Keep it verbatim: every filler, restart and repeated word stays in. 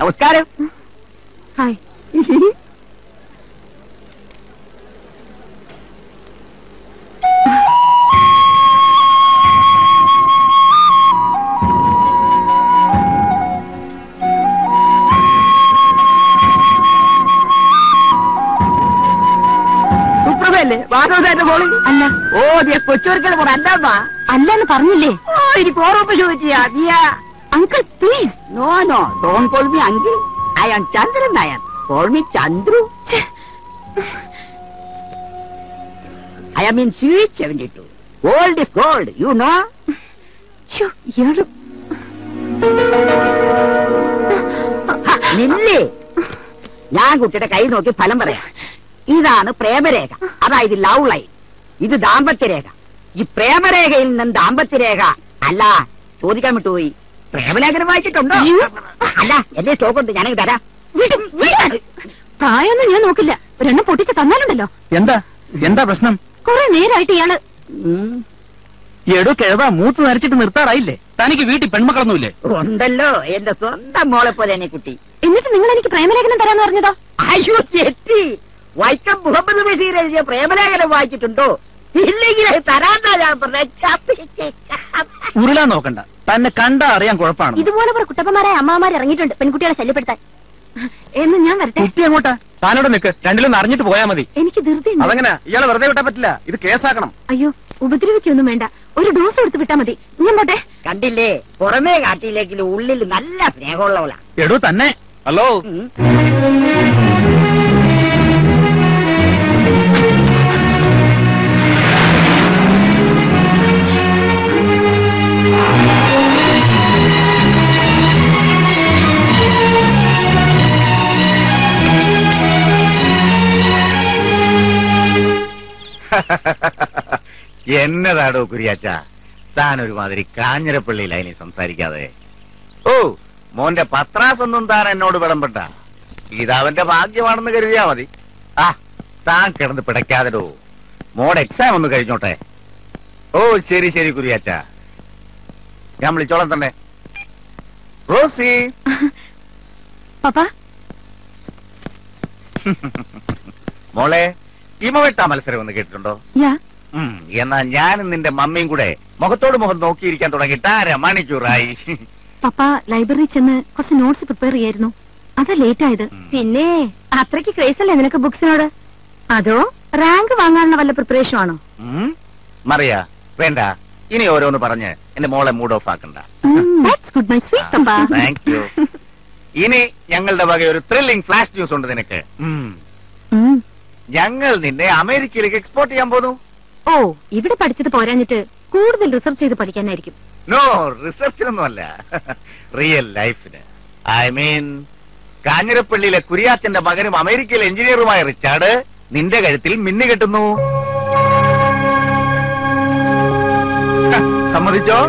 നമസ്കാരം. ഹായ്. അല്ലെന്ന് പറഞ്ഞില്ലേ? Uncle please. No no, don't call me uncle. I am Chandran Nair. Call me Chandru. I am in sweet seventy two. Gold is gold, you know. നില്ലേ, ഞാൻ കുട്ടിയുടെ കൈ നോക്കി ഫലം പറയാം. ഇതാണ് പ്രേമരേഖ, അതായത് ലവ് ലൈൻ. ഇത് ദാമ്പത്യരേഖ. ഈ പ്രേമരേഖയിൽ നിന്നും ദാമ്പത്യരേഖ അല്ല, ചോദിക്കാൻ വിട്ടുപോയി, പ്രേമലേഖനം വായിച്ചിട്ടുണ്ടോ? അല്ല, എന്റെ സ്റ്റോക്കുണ്ട്, ഞാനത് തരാം. പ്രായമൊന്നും ഞാൻ നോക്കില്ല, ഒരെണ്ണം പൊട്ടിച്ച് തന്നാലുണ്ടല്ലോ. എന്താ എന്താ പ്രശ്നം? കുറെ നേരമായിട്ട് ഇയാള് എടോ കേതാ മൂത്ത് നരച്ചിട്ട് നിർത്താറായില്ലേ? തനിക്ക് വീട്ടിൽ പെൺമക്കളൊന്നുമില്ലേ? ഉണ്ടല്ലോ, എന്റെ സ്വന്തം മോളെ പോലെ എന്നെ കുട്ടി. എന്നിട്ട് നിങ്ങൾ എനിക്ക് പ്രേമലേഖനം തരാന്ന് പറഞ്ഞതോ? അയ്യോ തെറ്റി. വൈക്കം മുഹമ്മദ് ബഷീർ എഴുതിയ പ്രേമലേഖനം വായിച്ചിട്ടുണ്ടോ? ഇല്ലെങ്കിൽ തരാന്നാ ഞാൻ പറഞ്ഞ. ഉരുളാൻ നോക്കണ്ട, തന്നെ കണ്ടാ അറിയാൻ കുഴപ്പമാണ്. ഇതുപോലെ കുറെ കുട്ടപ്പന്മാരായ അമ്മമാർ ഇറങ്ങിയിട്ടുണ്ട് പെൺകുട്ടികളെ ശല്യപ്പെടുത്താൻ. എന്ന് ഞാൻ വരട്ടെ. കുട്ടി അങ്ങോട്ടാ, താനോട് നിൽക്ക്. രണ്ടിലൊന്ന് അറിഞ്ഞിട്ട് പോയാ മതി. എനിക്ക് ധൃതി. അതങ്ങനെ ഇയാളെ വെറുതെ വിട്ടാൻ പറ്റില്ല, ഇത് കേസാക്കണം. അയ്യോ ഉപദ്രവിക്കൊന്നും വേണ്ട, ഒരു ഡോസ് കൊടുത്ത് വിട്ടാ മതി. ഞാൻ പോട്ടെ. കണ്ടില്ലേ, പുറമേ കാട്ടിയില്ലെങ്കിലും ഉള്ളിൽ നല്ല സ്നേഹമുള്ളവളാ. എടോ തന്നെ. ഹലോ, എന്നതാടോ കുരിയാച്ച, താനൊരുമാതിരി കാഞ്ഞിരപ്പള്ളിയിലായി നീ സംസാരിക്കാതെ. ഓ മോന്റെ പത്രാസൊന്നും താൻ എന്നോട് വിടംപെട്ട, ഇതവന്റെ ഭാഗ്യമാണെന്ന് കരുതിയാ മതി. ആ താൻ കിടന്ന് പിടയ്ക്കാതെടോ, മോടെ എക്സാം ഒന്ന് കഴിഞ്ഞോട്ടെ. ഓ ശരി ശരി കുരിയാച്ച, ഞാൻ വിളിച്ചോളാം തന്നെ. റോസി മോളെ, ഇമ വെട്ടാ മത്സരം ഒന്ന് കേട്ടിട്ടുണ്ടോ? എന്നാ ഞാനും നിന്റെ മമ്മിയും കൂടെ മുഖത്തോട് മുഖം നോക്കിയിരിക്കാൻ തുടങ്ങിയിട്ട് അര മണിക്കൂറായി. പപ്പ ലൈബ്രറി ചെന്ന് കുറച്ച് നോട്ട്സ് പ്രിപ്പയർ ചെയ്യായിരുന്നു, അതാ ലേറ്റ് ആയത്. പിന്നെ അത്രയ്ക്ക് ക്രേസ് അല്ലേ നിനക്ക് ബുക്സിനോട്? അതോ റാങ്ക് വാങ്ങാനുള്ള വല്ല പ്രിപ്പറേഷൻ ആണോ? മറിയ വേണ്ട, ഇനി ഓരോന്ന് പറഞ്ഞ് എന്റെ മോളെ മൂഡ് ഓഫ് ആക്കണ്ട. ഇനി ഞങ്ങളുടെ വക ഒരു ത്രില്ലിംഗ് ഫ്ലാഷ് ന്യൂസ് ഉണ്ട് നിനക്ക്. ഞങ്ങൾ നിന്നെ അമേരിക്കയിലേക്ക് എക്സ്പോർട്ട് ചെയ്യാൻ പോകുന്നു. ഓ ഇവിടെ പഠിച്ചത് പോരാഞ്ഞിട്ട് കൂടുതൽ റിസർച്ച് ചെയ്ത് പഠിക്കാനായിരിക്കും. നോ, റിസർച്ചിനൊന്നും അല്ല, റിയൽ ലൈഫിന്. ഐ മീൻ കാഞ്ഞിരപ്പള്ളിയിലെ കുരിയാച്ചന്റെ മകനും അമേരിക്കയിലെ എഞ്ചിനീയറുമായ റിച്ചാർഡ് നിന്റെ കഴുത്തിൽ മിന്നു കെട്ടുന്നു. സമ്മതിച്ചോ?